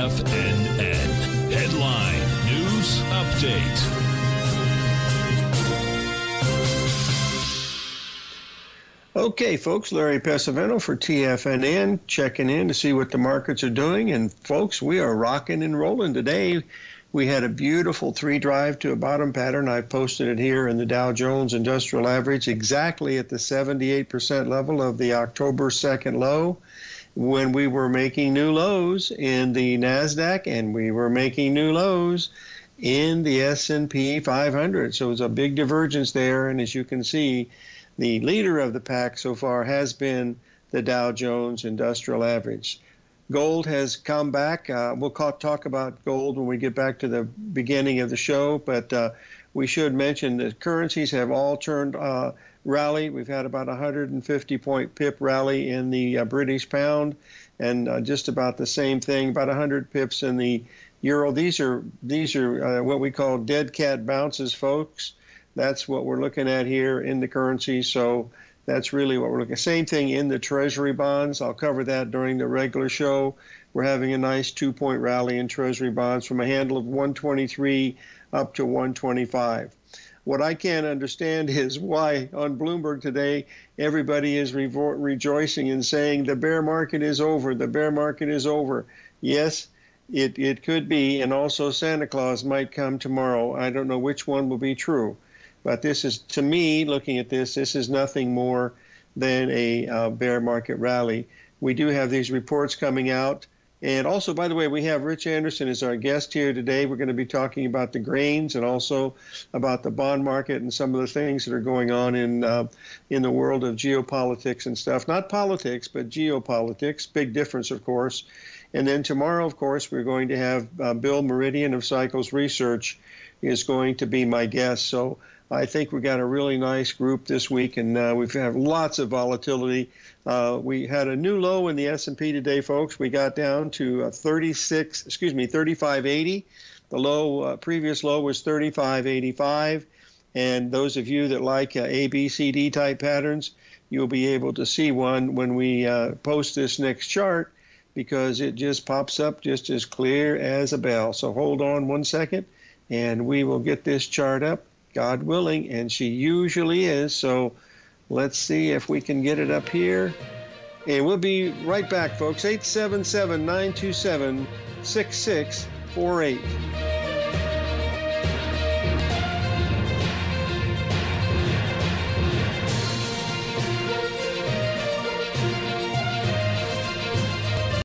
FNN. Headline News Update. Okay, folks, Larry Pesavento for TFNN, checking in to see what the markets are doing. And, folks, we are rocking and rolling today. We had a beautiful three-drive to a bottom pattern. I posted it here in the Dow Jones Industrial Average, exactly at the 78% level of the October 2nd low, when we were making new lows in the NASDAQ and we were making new lows in the S&P 500. So it's a big divergence there, and as you can see, the leader of the pack so far has been the Dow Jones Industrial Average. Gold has come back. We'll talk about gold when we get back to the beginning of the show, but we should mention that currencies have all turned rally. We've had about 150-point pip rally in the British pound, and just about the same thing, about 100 pips in the euro. These are what we call dead cat bounces, folks. That's what we're looking at here in the currency. So that's really what we're looking at. Same thing in the Treasury bonds. I'll cover that during the regular show. We're having a nice 2-point rally in Treasury bonds from a handle of 123 up to 125. What I can't understand is why on Bloomberg today everybody is rejoicing and saying the bear market is over. The bear market is over. Yes. It could be, and also Santa Claus might come tomorrow. I don't know which one will be true. But this is, to me, looking at this, this is nothing more than a bear market rally. We do have these reports coming out. And also, by the way, we have Rich Anderson as our guest here today. We're going to be talking about the grains and also about the bond market and some of the things that are going on in the world of geopolitics and stuff. Not politics, but geopolitics. Big difference, of course. And then tomorrow, of course, we're going to have Bill Meridian of Cycles Research is going to be my guest. So I think we got a really nice group this week, and we've had lots of volatility. We had a new low in the S&P today, folks. We got down to 35.80. The low, previous low was 35.85. And those of you that like ABCD type patterns, you'll be able to see one when we post this next chart, because it just pops up just as clear as a bell. So hold on one second, and we will get this chart up, God willing, and she usually is. So let's see if we can get it up here. And we'll be right back, folks. 877-927-6648.